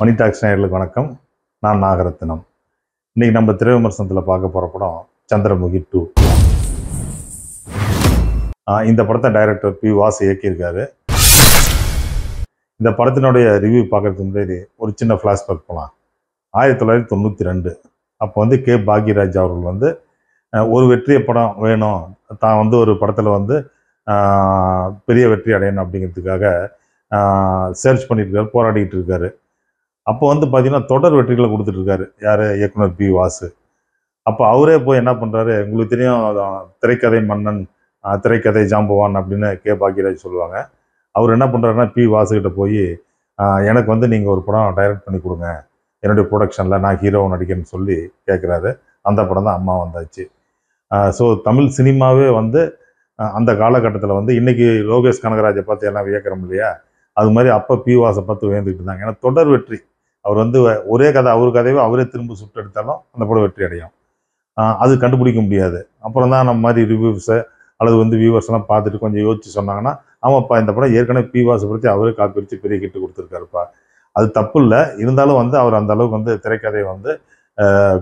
மணிதாக்ஷனர்களுக்கு வணக்கம். நான் நாகரத்தினம். இன்றைக்கி நம்ம திரை விமர்சனத்தில் பார்க்க போகிற படம் சந்திரமுகி 2. இந்த படத்தை டைரக்டர் P. வாஸ் இயக்கியிருக்காரு. இந்த படத்தினுடைய ரிவ்யூ பார்க்குறதுக்கு முன்னாடி ஒரு சின்ன ஃப்ளாஷ்பேக் போகலாம். 1992 அப்போ வந்து K. பாக்யராஜ் அவர்கள் வந்து ஒரு வெற்றிய படம் வேணும், தான் வந்து ஒரு படத்தில் வந்து பெரிய வெற்றி அடையணும் அப்படிங்கிறதுக்காக சர்ச் பண்ணிட்டுருக்காரு, போராடிக்கிட்டு இருக்காரு. அப்போ வந்து பார்த்திங்கன்னா தொடர் வெற்றிகளை கொடுத்துட்ருக்காரு யார், இயக்குனர் P. வாஸ். அப்போ அவரே போய் என்ன பண்ணுறாரு, உங்களுக்கு தெரியும் திரைக்கதை மன்னன், திரைக்கதை ஜாம்பவான் அப்படின்னு K. பாக்யராஜ் சொல்லுவாங்க. அவர் என்ன பண்ணுறாருன்னா P. வாசுக்கிட்ட போய் எனக்கு வந்து நீங்கள் ஒரு படம் டைரக்ட் பண்ணி கொடுங்க, என்னுடைய ப்ரொடக்ஷனில் நான் ஹீரோவை நடிக்கிறேன்னு சொல்லி கேட்குறாரு. அந்த படம் தான் அம்மா வந்தாச்சு. ஸோ தமிழ் சினிமாவே வந்து அந்த காலகட்டத்தில் வந்து இன்றைக்கி லோகேஷ் கனகராஜை பார்த்து எல்லாம் வியக்கிறோம் இல்லையா, அது மாதிரி அப்போ P. வாசை பார்த்து வியந்துக்கிட்டு இருந்தாங்க. ஏன்னா தொடர் வெற்றி, அவர் வந்து ஒரே கதை, அவர் கதையை அவரே திரும்ப சுட்டு எடுத்தாலும் அந்த படம் வெற்றி அடையும், அது கண்டுபிடிக்க முடியாது. அப்புறம் தான் நம்ம மாதிரி ரிவ்யூஸை அல்லது வந்து வியூவர்ஸ்லாம் பார்த்துட்டு கொஞ்சம் யோசிச்சு சொன்னாங்கன்னா, ஆமாப்பா இந்த படம் ஏற்கனவே P. வாசை பற்றி அவரே காப்பிடிச்சு பெரிய கிட்டு கொடுத்துருக்காருப்பா, அது தப்பு இல்லை. இருந்தாலும் வந்து அவர் அந்த அளவுக்கு வந்து திரைக்கதையை வந்து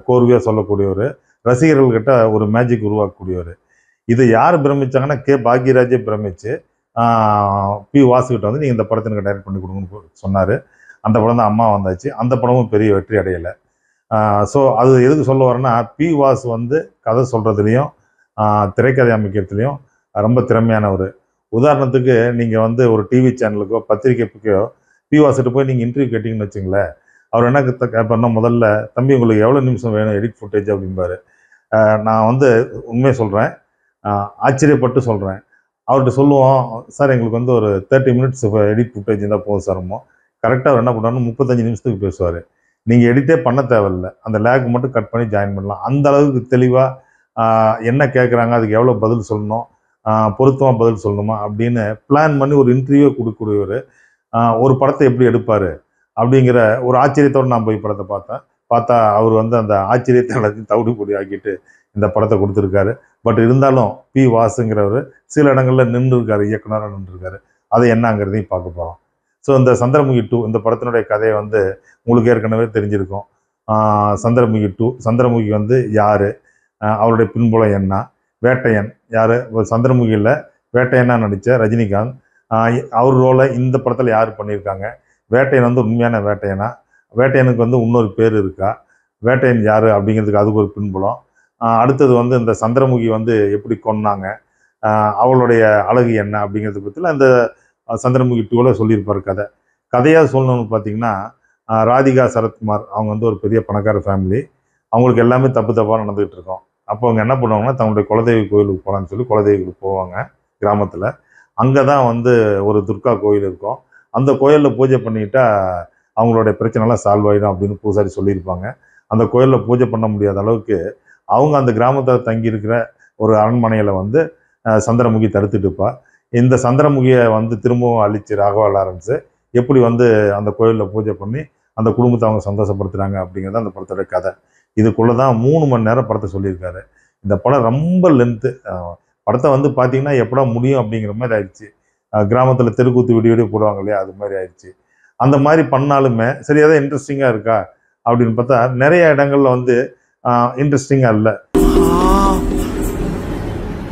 கோர்வையாக சொல்லக்கூடியவர், ரசிகர்கள்கிட்ட ஒரு மேஜிக் உருவாக்கக்கூடியவர். இதை யார் பிரமிச்சாங்கன்னா K. பாக்யராஜே பிரமிச்சு P. வாசுக்கிட்ட வந்து நீங்கள் இந்த படத்தை எனக்கு டைரக்ட் பண்ணி கொடுங்கன்னு சொன்னார். அந்த படம் தான் அம்மா வந்தாச்சு. அந்த படமும் பெரிய வெற்றி அடையலை. ஸோ அது எதுக்கு சொல்ல வரேன்னா, P. வாஸ் வந்து கதை சொல்கிறதுலையும் திரைக்கதை அமைக்கிறதுலையும் ரொம்ப திறமையானவர். உதாரணத்துக்கு நீங்கள் வந்து ஒரு டிவி சேனலுக்கோ பத்திரிகைக்கோ P. வாசுகிட்ட போய் நீங்கள் இன்டர்வியூ கேட்டிங்கன்னு வச்சுங்களேன், அவர் என்ன பண்ண, முதல்ல தம்பி உங்களுக்கு எவ்வளோ நிமிஷம் வேணும் எடிட் ஃபுட்டேஜ் அப்படிம்பாரு. நான் வந்து உண்மையை சொல்கிறேன், ஆச்சரியப்பட்டு சொல்கிறேன். அவர்கிட்ட சொல்லுவோம், சார் எங்களுக்கு வந்து ஒரு 30 மினிட்ஸ் எடிட் ஃபுட்டேஜ் இருந்தால் போதும் சார்மோ. கரெக்டாக அவர் என்ன பண்ணுறாருன்னு 35 நிமிஷத்துக்கு பேசுவார். நீங்கள் எடிட்டே பண்ண தேவையில்லை, அந்த லேக் மட்டும் கட் பண்ணி ஜாயின் பண்ணலாம். அந்த அளவுக்கு தெளிவாக என்ன கேட்குறாங்க, அதுக்கு எவ்வளோ பதில் சொல்லணும், பொருத்தமாக பதில் சொல்லணுமா அப்படின்னு பிளான் பண்ணி ஒரு இன்டர்வியூ கொடுக்கக்கூடியவர். ஒரு படத்தை எப்படி எடுப்பார் அப்படிங்கிற ஒரு ஆச்சரியத்தோடு நான் போய் படத்தை பார்த்தா அவர் வந்து அந்த ஆச்சரியத்தை எல்லாத்தையும் தவிடு பொடி ஆக்கிட்டு இந்த படத்தை கொடுத்துருக்காரு. பட் இருந்தாலும் P. வாசுங்கிறவர் சில இடங்களில் நின்றுருக்காரு, இயக்குனராக நின்றுருக்காரு. அதை என்னங்கிறதையும் பார்க்க போகிறோம். ஸோ இந்த சந்திரமுகி 2 இந்த படத்தினுடைய கதையை வந்து உங்களுக்கு ஏற்கனவே தெரிஞ்சிருக்கும். சந்திரமுகி 2, சந்திரமுகி வந்து யார், அவருடைய பின்புலம் என்ன, வேட்டையன் யார், சந்திரமுகியில் வேட்டையனாக நடித்த ரஜினிகாந்த் அவர் ரோலை இந்த படத்தில் யார் பண்ணியிருக்காங்க, வேட்டையன் வந்து உண்மையான வேட்டையனா, வேட்டையனுக்கு வந்து இன்னொரு பேர் இருக்கா, வேட்டையன் யார் அப்படிங்கிறதுக்கு அதுக்கு ஒரு பின்புலம். அடுத்தது வந்து இந்த சந்திரமுகி வந்து எப்படி கொன்னாங்க, அவளுடைய அழகு என்ன அப்படிங்கிறத பற்றிலாம் அந்த சந்திரமுகி 2வில் சொல்லியிருப்பார். கதையாக சொல்லணும்னு பார்த்தீங்கன்னா, ராதிகா சரத்குமார் அவங்க வந்து ஒரு பெரிய பணக்கார ஃபேமிலி, அவங்களுக்கு எல்லாமே தப்பு தப்பாக நடந்துகிட்டு இருக்கோம். அப்போ அவங்க என்ன பண்ணுவாங்கன்னா, தங்களுடைய குலதெய்வ கோயிலுக்கு போகலான்னு சொல்லி குலதெய்வத்துக்கு போவாங்க கிராமத்தில். அங்கே தான் வந்து ஒரு துர்கா கோயில் இருக்கும், அந்த கோயிலில் பூஜை பண்ணிக்கிட்டா அவங்களுடைய பிரச்சனைலாம் சால்வ் ஆகிடும் அப்படின்னு பூசாரி சொல்லியிருப்பாங்க. அந்த கோயிலில் பூஜை பண்ண முடியாத அளவுக்கு அவங்க அந்த கிராமத்தில் தங்கியிருக்கிற ஒரு அரண்மனையில் வந்து சந்திரமுகி தடுத்துட்டுப்பா. இந்த சந்திரமுகியை வந்து திரும்பவும் அழிச்சு ராகவா லாரன்ஸ் எப்படி வந்து அந்த கோயிலில் பூஜை பண்ணி அந்த குடும்பத்தை அவங்க சந்தோஷப்படுத்துகிறாங்க அப்படிங்கிறத அந்த படத்தோட கதை. இதுக்குள்ளே தான் 3 மணி நேரம் படத்தை சொல்லியிருக்காரு. இந்த படம் ரொம்ப லென்த்து. படத்தை வந்து பார்த்திங்கன்னா எப்படா முடியும் அப்படிங்கிற மாதிரி ஆயிடுச்சு. கிராமத்தில் தெருக்கூத்து வீடியோடே போடுவாங்க இல்லையா, அது மாதிரி ஆயிடுச்சு. அந்த மாதிரி பண்ணாலுமே சரி ஏதாவது இன்ட்ரெஸ்டிங்காக இருக்கா அப்படின்னு பார்த்தா, நிறைய இடங்களில் வந்து இன்ட்ரெஸ்டிங்காக இல்லை.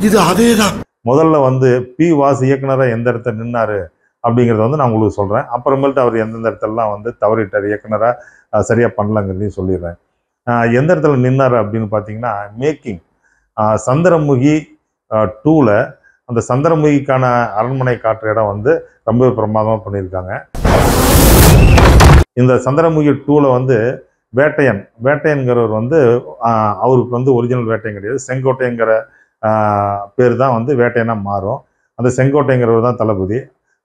இது அதே தான். முதல்ல வந்து P. வாஸ் இயக்குனராக எந்த இடத்துல நின்னார் அப்படிங்கிறத வந்து நான் உங்களுக்கு சொல்கிறேன். அப்புறமேல்ட்டு அவர் எந்தெந்த இடத்துலலாம் வந்து தவறிட்டார், இயக்குனராக சரியாக பண்ணலங்கிறதையும் சொல்லிடுறேன். எந்த இடத்துல நின்னார் அப்படின்னு பார்த்தீங்கன்னா, மேக்கிங் சந்திரமுகி 2வில் அந்த சந்திரமுகிக்கான அரண்மனை காட்டுற இடம் வந்து ரொம்ப பிரமாதமாக பண்ணியிருக்காங்க. இந்த சந்திரமுகி 2வில் வந்து வேட்டையன்கிறவர் வந்து அவருக்கு வந்து ஒரிஜினல் வேட்டையன் கிடையாது, செங்கோட்டைங்கிற பேர் தான் வந்து வேட்டையனாக மாறும். அந்த செங்கோட்டைங்கிறவர் தான் தளபதி,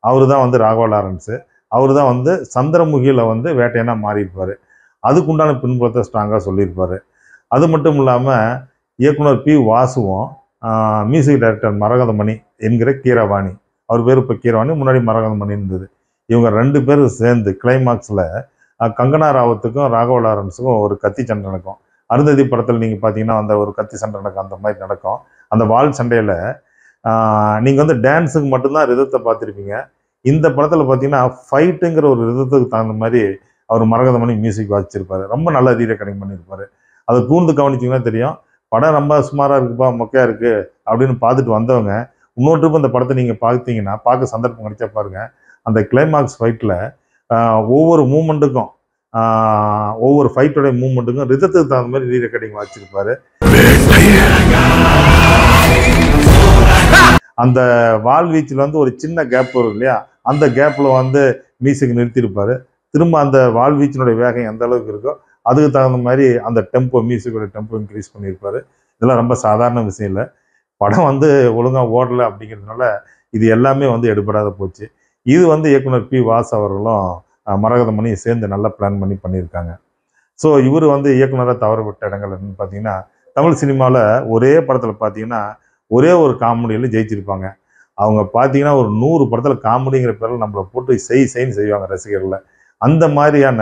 அவர் தான் வந்து ராகவா லாரன்ஸு, அவர் தான் வந்து சந்திரமுகியில் வந்து வேட்டையனாக மாறியிருப்பார். அதுக்குண்டான பின்புலத்தை ஸ்ட்ராங்காக சொல்லியிருப்பார். அது மட்டும் இல்லாமல் இயக்குனர் P. வாசுவும் மியூசிக் டைரக்டர் மரகதமணி என்கிற கீரவாணி, அவர் பேர் இப்போ கீரவாணி, முன்னாடி மரகதமணி இருந்தது, இவங்க 2 பேரும் சேர்ந்து கிளைமாக்ஸில் கங்கனா ராவத்துக்கும் ராகவா லாரன்ஸுக்கும் ஒரு கத்தி சண்டை நடக்கும். அருந்ததி படத்தில் நீங்கள் பார்த்தீங்கன்னா அந்த ஒரு கத்தி சண்டை நடக்கும், அந்த மாதிரி நடக்கும். அந்த வால் சண்டையில் நீங்கள் வந்து டான்ஸுக்கு மட்டும்தான் ரிதத்தை பார்த்துருப்பீங்க. இந்த படத்தில் பார்த்தீங்கன்னா ஃபைட்டுங்கிற ஒரு ரிதத்துக்கு தகுந்த மாதிரி அவர் மரகதமணி மியூசிக் வாசிச்சிருப்பாரு, ரொம்ப நல்ல அதிர கனெக்ட் பண்ணியிருப்பாரு. அதை கூர்ந்து கவனிச்சிங்கன்னா தெரியும் படம் ரொம்ப சுமாராக இருக்குப்பா மொக்கையாக இருக்குது அப்படின்னு பார்த்துட்டு வந்தவங்க இன்னொரு ட்ரிப் அந்த படத்தை நீங்கள் பார்த்தீங்கன்னா பார்க்க சந்தர்ப்பம் கிடைச்சா பாருங்கள். அந்த கிளைமாக்ஸ் ஃபைட்டில் ஒவ்வொரு மூமெண்ட்டுக்கும் ஒவ்வொரு ஃபைட்டோடைய மூமெண்ட்டுக்கும் ரிதத்துக்கு தகுந்த மாதிரி ரீ ரெக்கார்டிங் வாசிச்சிருப்பாரு. அந்த வால்வீச்சில் வந்து ஒரு சின்ன கேப் வரும் இல்லையா, அந்த கேப்பில் வந்து மியூசிக் நிறுத்தியிருப்பார். திரும்ப அந்த வால்வீச்சினுடைய வேகம் எந்த அளவுக்கு இருக்கோ அதுக்கு தகுந்த மாதிரி அந்த டெம்போ மியூசிக்கோட டெம்போ இன்க்ரீஸ் பண்ணியிருப்பார். இதெல்லாம் ரொம்ப சாதாரண விஷயம் இல்லை. படம் வந்து ஒழுங்காக ஓடலை அப்படிங்கிறதுனால இது எல்லாமே வந்து எடுபடாத போச்சு. இது வந்து இயக்குனர் பி வாஸ் அவர்களும் மரகதமணியும் சேர்ந்து நல்லா பிளான் பண்ணி பண்ணியிருக்காங்க. ஸோ இவர் வந்து இயக்குனராக தவறப்பட்ட இடங்கள் என்னென்னு பார்த்தீங்கன்னா, தமிழ் சினிமாவில் ஒரே படத்தில் பார்த்தீங்கன்னா ஒரே ஒரு காமெடியில் ஜெயிச்சிருப்பாங்க. அவங்க பார்த்தீங்கன்னா ஒரு 100 படத்தில் காமெடிங்கிற பேரில் நம்மளை போட்டு செய்ன்னு செய்வாங்க ரசிகர்களை. அந்த மாதிரியான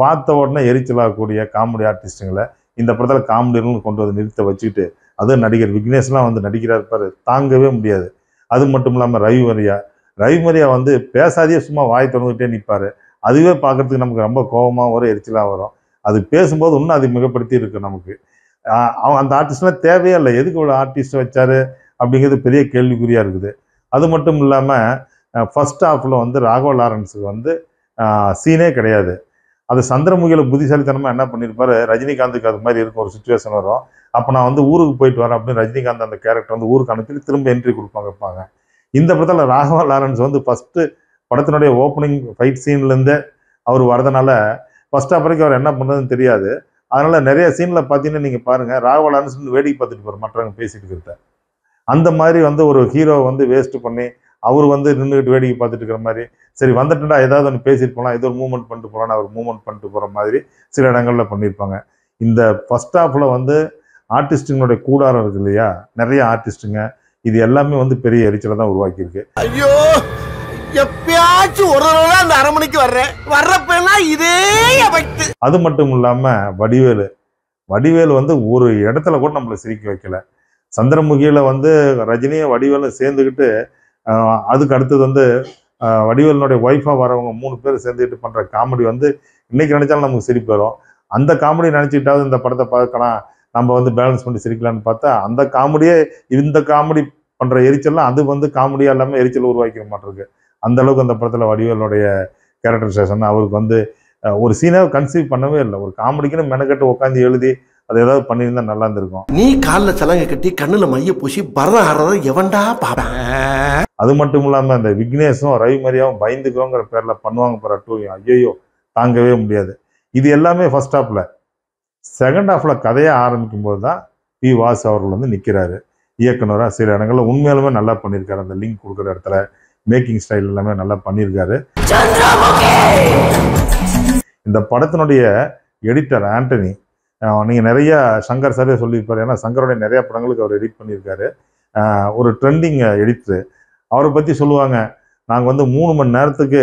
பார்த்த உடனே எரிச்சலாகக்கூடிய காமெடி ஆர்டிஸ்ட்டுங்களை இந்த படத்தில் காமெடியர்களும் கொண்டு வந்து நிறுத்த வச்சுக்கிட்டு, அதுவும் நடிகர் விக்னேஷ்லாம் வந்து நடிகராக இருப்பார், தாங்கவே முடியாது. அது மட்டும் இல்லாமல் ரவிமரியா வந்து பேசாதே சும்மா வாய் தொடர்ந்துகிட்டே நிற்பார். அதுவே பார்க்குறதுக்கு நமக்கு ரொம்ப கோபமாக வரும், எரிச்சலாக வரும். அது பேசும்போது இன்னும் அது மிகப்படுத்தி இருக்குது நமக்கு. அவன் அந்த ஆர்டிஸ்ட்லாம் தேவையே இல்லை, எதுக்கு இவ்வளோ ஆர்டிஸ்ட் வச்சார் அப்படிங்கிறது பெரிய கேள்விக்குறியாக இருக்குது. அது மட்டும் இல்லாமல் ஃபஸ்ட் ஹாஃபில் வந்து ராகவ லாரன்ஸுக்கு வந்து சீனே கிடையாது. அது சந்திரமுகியில் புத்திசாலித்தனமாக என்ன பண்ணியிருப்பார், ரஜினிகாந்துக்கு அது மாதிரி இருக்கும் ஒரு சுச்சுவேஷன் வரும், அப்போ நான் வந்து ஊருக்கு போயிட்டு வரேன் அப்படின்னு ரஜினிகாந்த் அந்த கேரக்டர் வந்து ஊருக்கு அனுப்பிட்டு திரும்ப என்ட்ரி கொடுப்பாங்க. இந்த படத்தில் ராகவ லாரன்ஸ் வந்து ஃபஸ்ட்டு படத்தினுடைய ஓப்பனிங் ஃபைட் சீன்லேருந்தே அவர் வரதுனால ஃபஸ்ட் ஹாஃப் வரைக்கும் அவர் என்ன பண்ணுறதுன்னு தெரியாது. அதனால் நிறைய சீனில் பார்த்தீங்கன்னா நீங்கள் பாருங்கள் ராகவ லாரன்ஸ்னு வேடிக்கை பார்த்துட்டு போகிற மற்றவங்க பேசிட்டு இருக்கிறத, அந்த மாதிரி வந்து ஒரு ஹீரோவை வந்து வேஸ்ட்டு பண்ணி அவர் வந்து நின்றுக்கிட்டு வேடிக்கை பார்த்துட்டு இருக்கிற மாதிரி, சரி வந்துட்டுண்டா ஏதாவது ஒன்று பேசிட்டு போகலாம், ஏதோ ஒரு மூவ்மெண்ட் பண்ணிட்டு போகலான்னு அவர் மூவ்மெண்ட் பண்ணிட்டு போகிற மாதிரி சில இடங்களில் பண்ணியிருப்பாங்க. இந்த ஃபஸ்ட் ஹாஃபில் வந்து ஆர்டிஸ்ட்டுங்களுடைய கூடாரம் இருக்கு இல்லையா, நிறைய ஆர்டிஸ்ட்டுங்க, இது எல்லாமே வந்து பெரிய எரிச்சலை தான் உருவாக்கியிருக்கு. ஐயோ எப்பயாச்சும் ஒரு தடவை அந்த அரமணிக்கு வர்றப்பெல்லாம் இதே எஃபெக்ட். அது மட்டும் இல்லாமல் வடிவேலு வந்து ஒரு இடத்துல கூட நம்மளை சிரிக்க வைக்கல. சந்திரமுகியில் வந்து ரஜினியும் வடிவேலும் சேர்ந்துக்கிட்டு, அதுக்கு அடுத்தது வந்து வடிவேலனுடைய ஒய்ஃபாக வரவங்க 3 பேர் சேர்ந்துக்கிட்டு பண்ணுற காமெடி வந்து இன்றைக்கி நினச்சாலும் நமக்கு சிரிப்பு வரும். அந்த காமெடி நினச்சிக்கிட்டாவது இந்த படத்தை பார்க்கலாம், நம்ம வந்து பேலன்ஸ் பண்ணி சிரிக்கலான்னு பார்த்தா அந்த காமெடியே இந்த காமெடி பண்ணுற எரிச்சல்லாம் அது வந்து காமெடியாக இல்லாமல் எரிச்சல் உருவாக்கிற மாட்டிருக்கு. அந்தளவுக்கு அந்த படத்தில் வடிவேலனுடைய கேரக்டரைசேஷன், அவருக்கு வந்து ஒரு சீனாக கன்சீவ் பண்ணவே இல்லை. ஒரு காமெடிக்குன்னு மெனக்கட்டு உட்காந்து எழுதி அது ஏதாவது பண்ணியிருந்தால் நல்லா இருந்திருக்கும். நீ காலில் சலங்கை கட்டி கண்ணில் மைய பூசி பரத எவன்டா பாப்பேன். அது மட்டும் இல்லாமல் அந்த விக்னேஷும் ரவிமரியாவும் பயந்துக்குவோங்கிற பேரில் பண்ணுவாங்க பாரு டூயும், ஐயோ தாங்கவே முடியாது. இது எல்லாமே ஃபர்ஸ்ட் ஹாஃபில். செகண்ட் ஹாஃபில் கதையை ஆரம்பிக்கும் போது தான் பி வாஸ் அவர்கள் வந்து நிற்கிறாரு இயக்குனராக. சில இடங்களில் உண்மையிலுமே நல்லா பண்ணியிருக்காரு. அந்த லிங்க் கொடுக்குற இடத்துல மேக்கிங் ஸ்டைல் எல்லாமே நல்லா பண்ணியிருக்காரு. இந்த படத்தினுடைய எடிட்டர் ஆண்டனி, நீங்கள் நிறையா சங்கர் சாரே சொல்லியிருப்பார், ஏன்னா சங்கருடைய நிறையா படங்களுக்கு அவர் எடிட் பண்ணியிருக்காரு. ஒரு ட்ரெண்டிங் எடிட்ரு. அவரை பற்றி சொல்லுவாங்க, நாங்கள் வந்து 3 மணி நேரத்துக்கு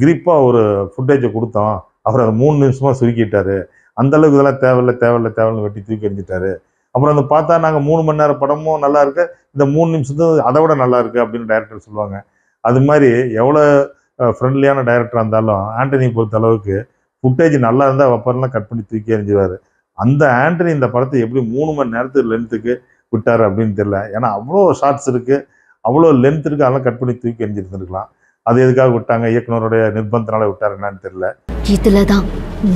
கிரிப்பாக ஒரு ஃபுட்டேஜை கொடுத்தோம், அவர் அதை 3 நிமிஷமாக சுருக்கிட்டார், அந்தளவுக்கு இதெல்லாம் தேவையில்லை வெட்டி தூக்கி எறிஞ்சிட்டாரு. அப்புறம் அந்த பார்த்தா நாங்கள் 3 மணி நேரம் படமும் நல்லா இருக்கு, இந்த 3 நிமிஷத்தும் அதை விட நல்லா இருக்குது அப்படின்னு டைரக்டர் சொல்லுவாங்க. அது மாதிரி எவ்வளோ ஃப்ரெண்ட்லியான டைரக்டராக இருந்தாலும் ஆண்டனி பொறுத்த அளவுக்கு ஃபுட்டேஜ் நல்லா இருந்தால் அப்புறம்லாம் கட் பண்ணி தூக்கி எறிஞ்சிடுவார். அந்த ஆண்டனி இந்த படத்தை எப்படி 3 மணி நேரத்துக்கு லென்த்துக்கு விட்டார் அப்படின்னு தெரியல. ஏன்னா அவ்வளோ ஷார்ட்ஸ் இருக்குது, அவ்வளோ லென்த் இருக்குது, அதெல்லாம் கட் பண்ணி தூக்கி எறிஞ்சிருந்துருக்கலாம். அது எதுக்காக விட்டாங்க, இயக்குனருடைய நிர்பந்தனால விட்டார் என்னன்னு தெரியல. இதில் தான்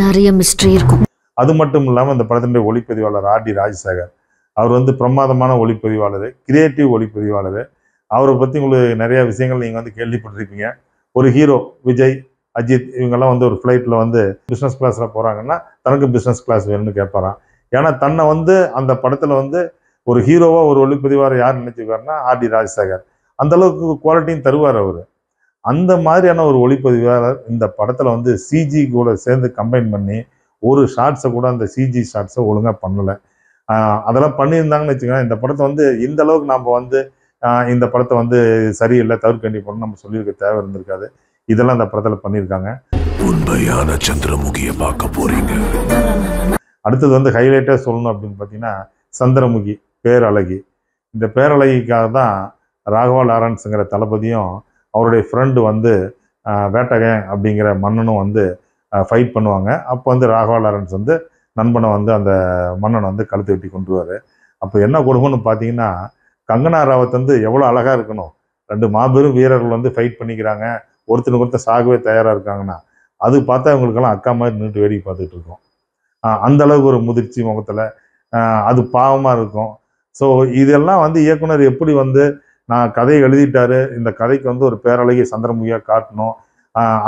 நிறைய மிஸ்ட்ரி இருக்கும். அது மட்டும் இல்லாமல் இந்த படத்தினுடைய ஒளிப்பதிவாளர் ஆர்டி ராஜசேகர், அவர் வந்து பிரமாதமான ஒளிப்பதிவாளர், கிரியேட்டிவ் ஒளிப்பதிவாளர். அவரை பற்றி உங்களுக்கு நிறையா விஷயங்கள் நீங்கள் வந்து கேள்விப்பட்டிருப்பீங்க. ஒரு ஹீரோ விஜய், அஜித், இவங்கெல்லாம் வந்து ஒரு ஃப்ளைட்டில் வந்து பிஸ்னஸ் கிளாஸில் போகிறாங்கன்னா தனக்கு பிஸ்னஸ் கிளாஸ் வேணும்னு கேட்பாரான். ஏன்னா தன்னை வந்து அந்த படத்தில் வந்து ஒரு ஹீரோவாக ஒரு ஒளிப்பதிவாளர் யார் நினச்சிருக்காருன்னா ஆர்டி ராஜசேகர். அந்தளவுக்கு குவாலிட்டியும் தருவார் அவர். அந்த மாதிரியான ஒரு ஒளிப்பதிவாளர் இந்த படத்தில் வந்து சிஜி கூட சேர்ந்து கம்பைன் பண்ணி ஒரு ஷார்ட்ஸை கூட அந்த சிஜி ஷார்ட்ஸை ஒழுங்காக பண்ணலை. அதெல்லாம் பண்ணியிருந்தாங்கன்னு வச்சுக்கோங்க இந்த படத்தை வந்து இந்த அளவுக்கு நம்ம வந்து இந்த படத்தை வந்து சரியில்லை தவிர்க்கண்டி போடணும் நம்ம சொல்லியிருக்க தேவை இருந்திருக்காது. இதெல்லாம் இந்த படத்தில் பண்ணியிருக்காங்க. உண்மையான சந்திரமுகியை பார்க்க போறீங்க. அடுத்தது வந்து ஹைலைட்டாக சொல்லணும் அப்படின்னு பார்த்தீங்கன்னா சந்திரமுகி பேரழகி. இந்த பேரழகிக்காக தான் ராகவா லாரன்ஸுங்கிற தளபதியும் அவருடைய ஃப்ரெண்டு வந்து வேட்டகன் அப்படிங்கிற மன்னனும் வந்து ஃபைட் பண்ணுவாங்க. அப்போ வந்து ராகவா லாரன்ஸ் வந்து நண்பனை வந்து அந்த மன்னனை வந்து கழுத்து வெட்டி கொண்டு வருவார். அப்போ என்ன கொடுக்கும்னு பார்த்தீங்கன்னா, கங்கனா ராவத் வந்து எவ்வளோ அழகாக இருக்கணும், ரெண்டு மாபெரும் வீரர்கள் வந்து ஃபைட் பண்ணிக்கிறாங்க, ஒருத்தனுக்கு ஒருத்தர் சாகவே தயாராக இருக்காங்கன்னா அது பார்த்தா இவங்களுக்கெல்லாம் அக்கா மாதிரி நின்றுட்டு வேடிக்கை பார்த்துட்டு இருக்கோம். அந்த அளவுக்கு ஒரு முதிர்ச்சி முகத்தில், அது பாவமாக இருக்கும். ஸோ இதெல்லாம் வந்து இயக்குனர் எப்படி வந்து நான் கதையை எழுதிட்டாரு, இந்த கதைக்கு வந்து ஒரு பேரழகிய சந்திரமுகியாக காட்டணும்,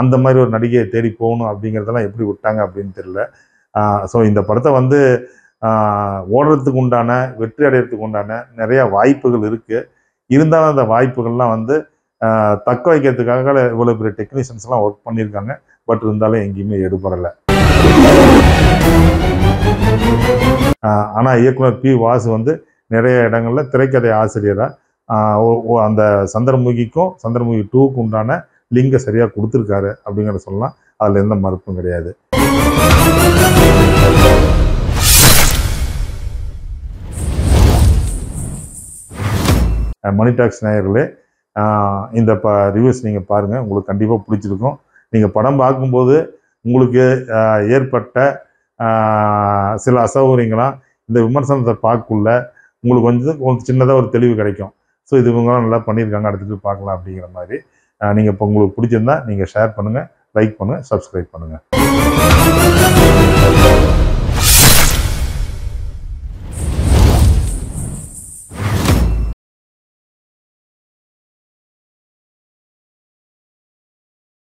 அந்த மாதிரி ஒரு நடிகையை தேடி போகணும் அப்படிங்கிறதெல்லாம் எப்படி விட்டாங்க அப்படின்னு தெரியல. ஸோ இந்த படத்தை வந்து ஓடுறதுக்கு உண்டான, வெற்றி அடைகிறதுக்கு உண்டான நிறையா வாய்ப்புகள் இருக்குது. இருந்தாலும் அந்த வாய்ப்புகள்லாம் வந்து தக்க வைக்கிறதுக்காக இவ்வளோ பெரிய டெக்னீஷியன்ஸ்லாம் ஒர்க் பண்ணியிருக்காங்க. பட் இருந்தாலும் எங்கேயுமே எடுபடலை. ஆனால் இயக்குனர் பி வாசு வந்து நிறைய இடங்களில் திரைக்கதை ஆசிரியராக அந்த சந்திரமுகிக்கும் சந்திரமுகி 2க்கு உண்டான லிங்கை சரியாக கொடுத்துருக்காரு அப்படிங்கிறத சொல்லலாம். அதில் எந்த மறுப்பும் கிடையாது. மணி டாக்ஸ் நேயர்களே, இந்த ரிவ்யூஸ் நீங்கள் பாருங்கள், உங்களுக்கு கண்டிப்பாக பிடிச்சிருக்கும். நீங்கள் படம் பார்க்கும்போது உங்களுக்கு ஏற்பட்ட சில அசௌகரியங்களாம் இந்த விமர்சனத்தை பார்க்கக்குள்ள உங்களுக்கு கொஞ்சம் சின்னதாக ஒரு தெளிவு கிடைக்கும். ஸோ இது இவங்களாம் நல்லா பண்ணியிருக்காங்க, அடுத்துட்டு பார்க்கலாம் அப்படிங்கிற மாதிரி. நீங்கள் இப்போ உங்களுக்கு பிடிச்சிருந்தா நீங்கள் ஷேர் பண்ணுங்கள், லைக் பண்ணுங்கள், சப்ஸ்கிரைப் பண்ணுங்கள்.